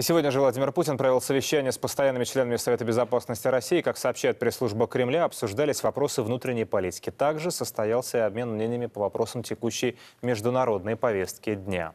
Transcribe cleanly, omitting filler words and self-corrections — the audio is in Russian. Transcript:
Сегодня же Владимир Путин провел совещание с постоянными членами Совета Безопасности России. Как сообщает пресс-служба Кремля, обсуждались вопросы внутренней политики. Также состоялся и обмен мнениями по вопросам текущей международной повестки дня.